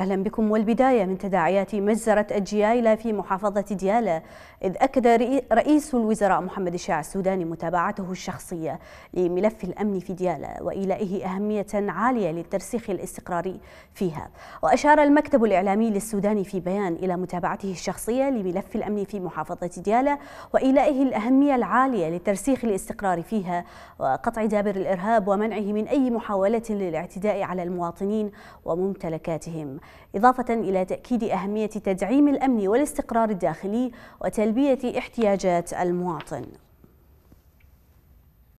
أهلا بكم. والبداية من تداعيات مجزرة الجيايلة في محافظة ديالى، إذ أكد رئيس الوزراء محمد الشاع السوداني متابعته الشخصية لملف الأمن في ديالى وإيلائه أهمية عالية للترسيخ الاستقراري فيها. وأشار المكتب الإعلامي للسوداني في بيان إلى متابعته الشخصية لملف الأمن في محافظة ديالى وإيلائه الأهمية العالية للترسيخ الاستقراري فيها وقطع دابر الإرهاب ومنعه من أي محاولة للاعتداء على المواطنين وممتلكاتهم، إضافة إلى تأكيد أهمية تدعيم الأمن والاستقرار الداخلي وتلبية احتياجات المواطن.